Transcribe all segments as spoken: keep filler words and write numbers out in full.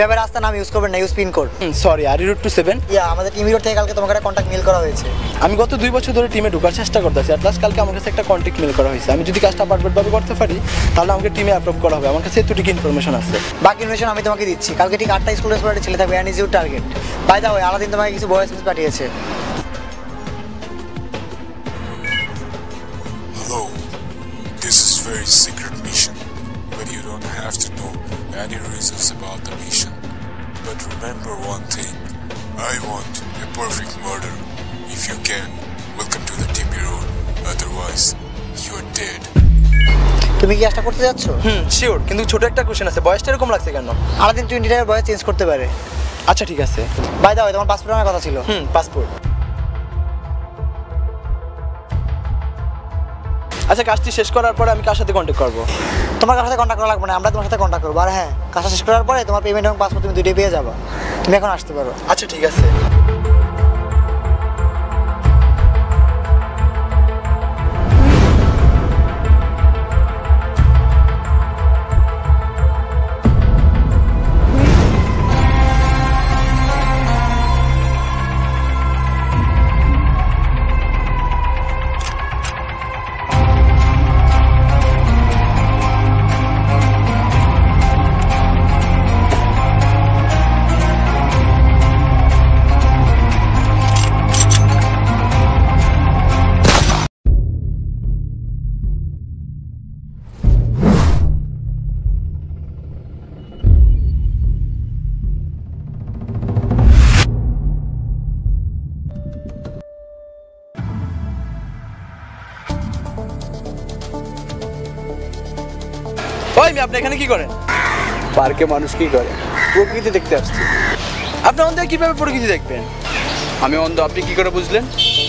এভাবে রাস্তা নাম ইউজ করবেন না, ইউজ পিন কোড। সরি আর রুট টু সেভেন। ইয়া আমাদের টিম ইউর থেকে কালকে তোমাকে কন্টাক্ট মেল করা হয়েছে। আমি গত দুই বছর ধরে টিমে ঢোকার চেষ্টা করতেছি, এট লাস্ট কালকে আমার কাছে একটা কন্টাক্ট মেল করা হয়েছে। আমি যদি কাজটা পারফেক্ট ভাবে করতে পারি তাহলে আমাকে টিমে অ্যাপ্রুভ করা হবে। আমার কাছে এতটুকু ইনফরমেশন আছে, বাকি ইনফরমেশন আমি তোমাকে দিচ্ছি। কালকে ঠিক আটটা স্কুলের স্পটে ছেলে থাকবে and is you target. By the way Aladdin তোমাকে কিছু ভয়েস মেসেজ পাঠিয়েছে। Hello, this is very secret mission, but you don't have to know any reasons about the mission. But remember one thing, I want a perfect murder. If you can, welcome to the team hero, otherwise you are dead. তুমি কি আশা করতে যাচ্ছ? হুম sure, কিন্তু ছোট একটা question আছে, বয়সটা এরকম লাগছে কেন? আলাদিন টোয়েন্টি টাইমের বয়স চেঞ্জ করতে পারে। আচ্ছা ঠিক আছে। বাই দা ওয়ে তোমার পাসপোর্ট আনার কথা ছিল। হুম পাসপোর্ট। আচ্ছা কাজটি শেষ করার পরে আমি কার সাথে কন্ট্যাক্ট করব? তোমার কার সাথে কন্ট্যাক্ট করা লাগবে না, আমরা তোমার সাথে কন্ট্যাক্ট করব। আর হ্যাঁ কাজটা শেষ করার পরে তোমার পেমেন্ট এবং পাসপোর্ট তুমি দুটোই পেয়ে যাবে, তুমি এখন আসতে পারো। আচ্ছা ঠিক আছে। আপনি এখানে কি করেন? পার্কে মানুষ কি করে? প্রকৃতি দেখতে আসছি। আপনি অন্ধ কিভাবে প্রকৃতি দেখবেন? আমি অন্ধ আপনি কি করে বুঝলেন?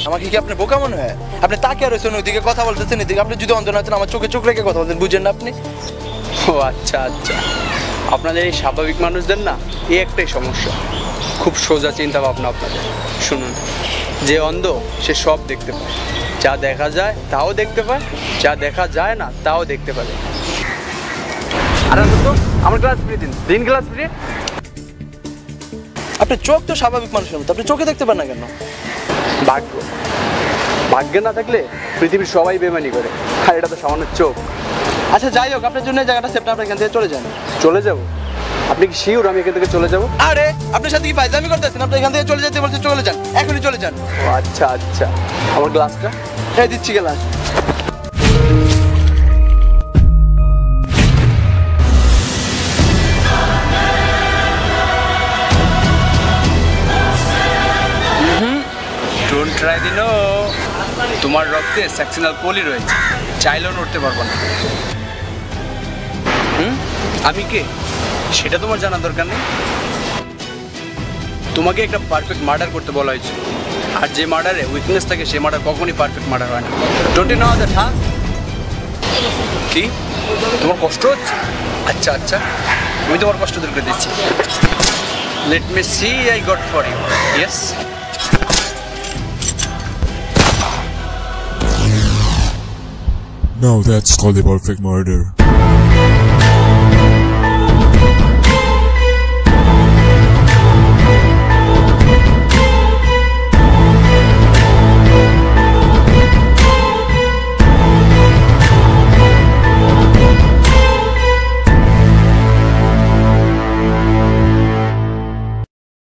আমাকে কি আপনি বোকা মনে হয়? আপনি তাকিয়ে রয়েছেন ওইদিকে, কথা বলতেছেন এদিকে। আপনি যদি অন্ধ না হতেন আমার চোখে চোখ রেখে কথা বলতেন, বুঝেন না আপনি? ও আচ্ছা আচ্ছা, আপনাদের এই স্বাভাবিক মানুষদের না এই একটাই সমস্যা, খুব সোজা চিন্তা ভাবনা আপনাদের। শুনুন, যে অন্ধ সে সব দেখতে পায়, যা দেখা যায় তাও দেখতে পায়, যা দেখা যায় না তাও দেখতে পারে। আপনি চোখ তো স্বাভাবিক মানুষের মতো, আপনি চোখে দেখতে পান না কেন? ভাগ্য, ভাগ্যে না থাকলে পৃথিবীর সবাই বেমানি করে, আর এটা তো সামান্য চোখ। আচ্ছা যাই হোক, আপনার জন্য জায়গাটা সেফ না, আপনি এখান থেকে চলে যান। চলে যাবো? আপনি কি শিওর আমি এখান থেকে চলে যাবো? আরে আপনার সাথে কি ফাইজলামি করতেছেন? আপনি এখান থেকে চলে যেতে বলছেন, চলে যান, এখনই চলে যান। ও আচ্ছা আচ্ছা, আমার গ্লাসটা এই দিচ্ছি, গ্লাস। ট্রাই দিন, তোমার রক্তে সেক্সিনাল পলি রয়েছে, চাইলেও নড়তে পারবো না। হুম আমি কে সেটা তোমার জানার দরকার নেই। তোমাকে একটা পারফেক্ট মার্ডার করতে বলা হয়েছে, আর যে মার্ডারে উইকনেস থাকে সে মার্ডার কখনই পারফেক্ট মার্ডার হয় না। টোয়েন্টি নাও দ্য ঠাক। কি তোমার কষ্ট হচ্ছে? আচ্ছা আচ্ছা আমি তোমার কষ্ট দূর করে দিচ্ছি। Let me see I got for you. Yes no, that's called a perfect murder.